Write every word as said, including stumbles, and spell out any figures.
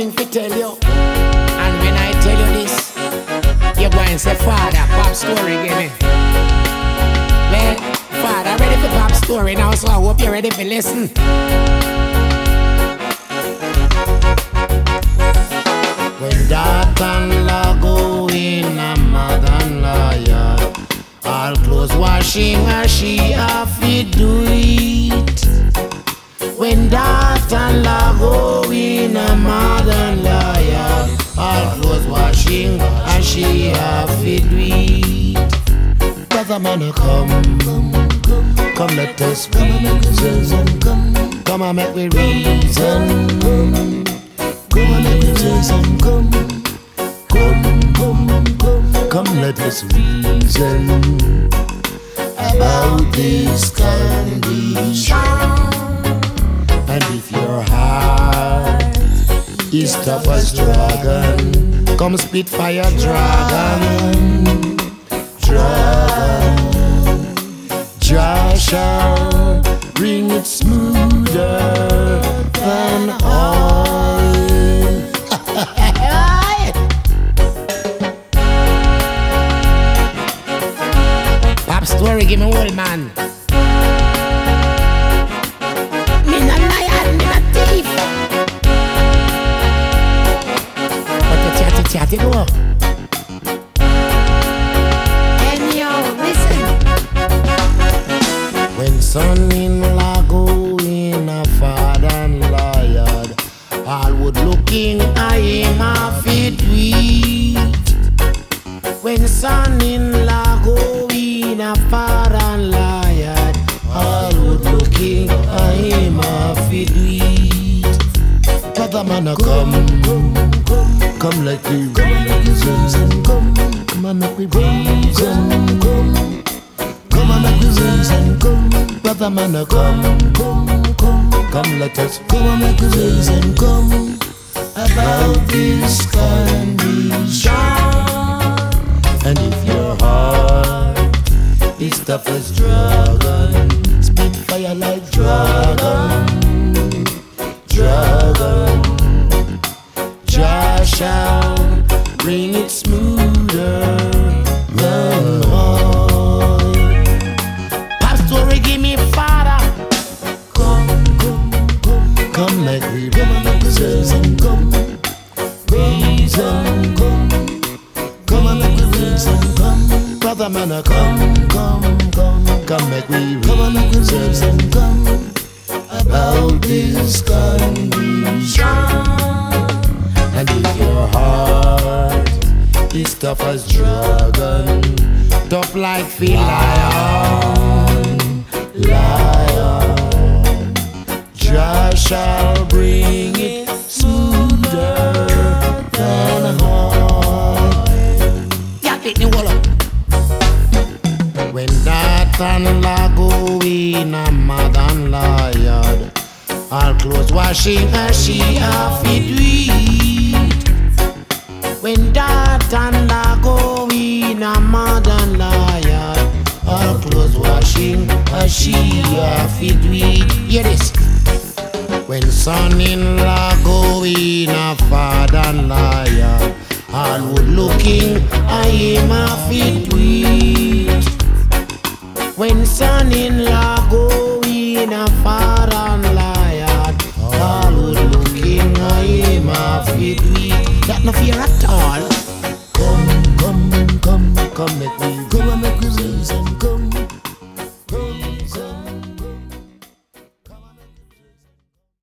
thing to tell you. And when I tell you this, your boy say, Father, pop story, give me. Man, Father, ready for pop story now, so I hope you're ready for listen. When daughter-in-law go in a mother-in-law yard, all clothes washing as she have to do it. When daughter-in-law go in a mother-in-law yard, all clothes washing as she have to do it. Brother man, come, come let us reason. Come and make me reason. Come and make me reason. Come, come, come, come. Come let us reason about this condition. And if your heart is tough as dragon, come spit fire dragon, dragon, Joshua, bring it smoother than oil. Story, give me old man. Me not liar, me not thief. But you chatty chatty go. And yo, listen. When son-in-law go in a father-in-law yard, all would looking at him a fit weed. When son-in-law go in a father-in-law yard, all would looking at him a fit weed. Brother man a come, come like we reason. Come and make we reason. Come and make we reason. Come, brother man a come, come let us come and make we reason. Come about this condition. And if your heart is tough as dragon, spit fire like dragon, dragon, Joshua, bring it smoother than oil. Pop story, give me Father. Come, come, come, come like we reason. Come, reason, come, come and make we reason. Come, brother man, I come. Come make me reason about this condition. And if your heart is tough as dragon, tough like the lion, lion, Jah shall bring it smoother than oil. Yeah, it new wall. When daughter-in-law go in a mother-in-law yard, all clothes washing as she have to do it. When daughter-in-law go in a mother-in-law yard, all clothes washing as she have to do it. Hear this. When son-in-law go in a father-in-law yard, all would looking at him have to do it. When son-in-law go